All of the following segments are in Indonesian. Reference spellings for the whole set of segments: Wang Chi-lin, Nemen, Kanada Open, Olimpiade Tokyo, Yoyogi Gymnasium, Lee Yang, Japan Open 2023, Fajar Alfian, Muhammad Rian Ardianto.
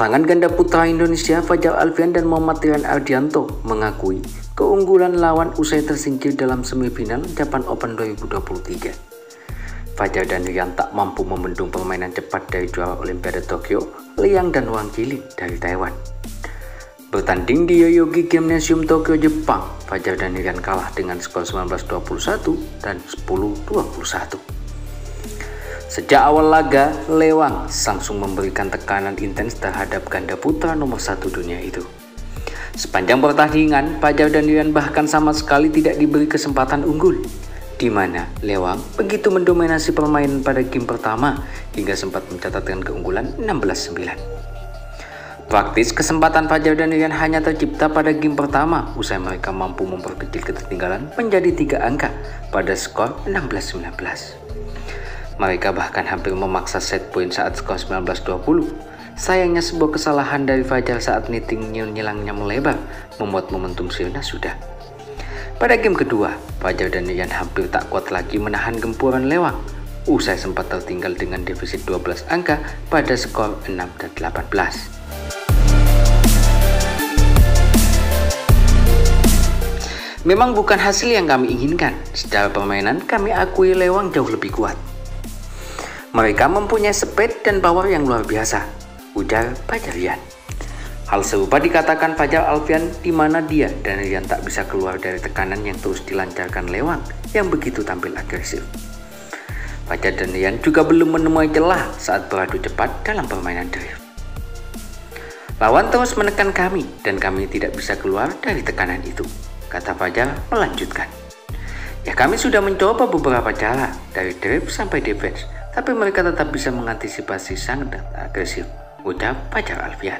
Pasangan ganda putra Indonesia Fajar Alfian dan Muhammad Rian Ardianto mengakui keunggulan lawan usai tersingkir dalam semifinal Japan Open 2023. Fajar dan Rian tak mampu membendung permainan cepat dari juara Olimpiade Tokyo, Lee Yang dan Wang Chi-lin dari Taiwan. Bertanding di Yoyogi Gymnasium Tokyo, Jepang, Fajar dan Rian kalah dengan skor 19-21 dan 10-21. Sejak awal laga, Lee Yang langsung memberikan tekanan intens terhadap ganda putra nomor satu dunia itu. Sepanjang pertandingan, Fajar dan Rian bahkan sama sekali tidak diberi kesempatan unggul, di mana Lee Yang begitu mendominasi permainan pada game pertama hingga sempat mencatatkan keunggulan 16-9. Praktis kesempatan Fajar dan Rian hanya tercipta pada game pertama usai mereka mampu memperkecil ketertinggalan menjadi 3 angka pada skor 16-19. Mereka bahkan hampir memaksa set point saat skor 19-20. Sayangnya sebuah kesalahan dari Fajar saat niting nyelangnya melebar membuat momentum sirna sudah. Pada game kedua, Fajar dan Rian hampir tak kuat lagi menahan gempuran Lee Yang. Usai sempat tertinggal dengan defisit 12 angka pada skor 6 dan 18. Memang bukan hasil yang kami inginkan. Secara permainan kami akui Lee Yang jauh lebih kuat. Mereka mempunyai speed dan power yang luar biasa, ujar Fajar Rian. Hal serupa dikatakan Fajar Alfian, di mana dia dan Rian tak bisa keluar dari tekanan yang terus dilancarkan Lee Yang yang begitu tampil agresif. Fajar dan Rian juga belum menemui celah saat beradu cepat dalam permainan drift. Lawan terus menekan kami dan kami tidak bisa keluar dari tekanan itu, kata Fajar melanjutkan. Ya, kami sudah mencoba beberapa cara dari drift sampai defense, tapi mereka tetap bisa mengantisipasi sangat agresif, ucap Fajar Alfian.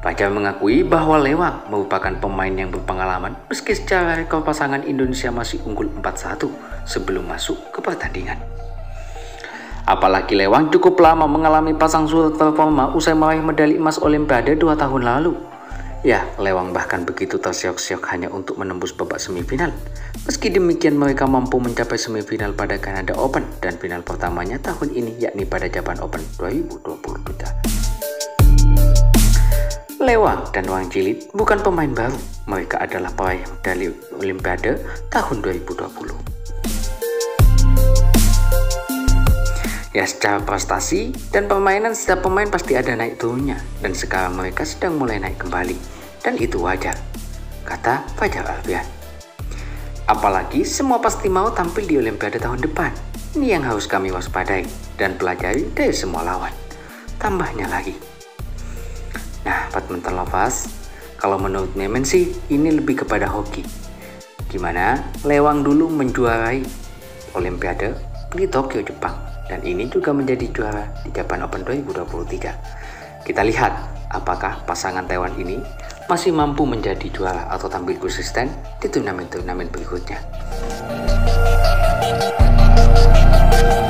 Fajar mengakui bahwa Lee Yang merupakan pemain yang berpengalaman meski secara rekor pasangan Indonesia masih unggul 4-1 sebelum masuk ke pertandingan. Apalagi Lee Yang cukup lama mengalami pasang surut performa usai meraih medali emas Olimpiade 2 tahun lalu. Ya, Lee Yang bahkan begitu tersiok-siok hanya untuk menembus babak semifinal. Meski demikian, mereka mampu mencapai semifinal pada Kanada Open dan final pertamanya tahun ini, yakni pada Japan Open 2023. Lee Yang dan Wang Chi-lin bukan pemain baru. Mereka adalah peraih medali Olimpiade tahun 2020. Ya, secara prestasi dan permainan setiap pemain pasti ada naik turunnya, dan sekarang mereka sedang mulai naik kembali. Dan itu wajar, kata Fajar Alfian. Apalagi semua pasti mau tampil di Olimpiade tahun depan. Ini yang harus kami waspadai dan pelajari dari semua lawan, tambahnya lagi. Nah, badminton lovers, kalau menurut Nemen sih ini lebih kepada hoki. Gimana Lee Yang dulu menjuarai Olimpiade di Tokyo, Jepang, dan ini juga menjadi juara di Japan Open 2023. Kita lihat apakah pasangan Taiwan ini masih mampu menjadi juara atau tampil konsisten di turnamen-turnamen berikutnya.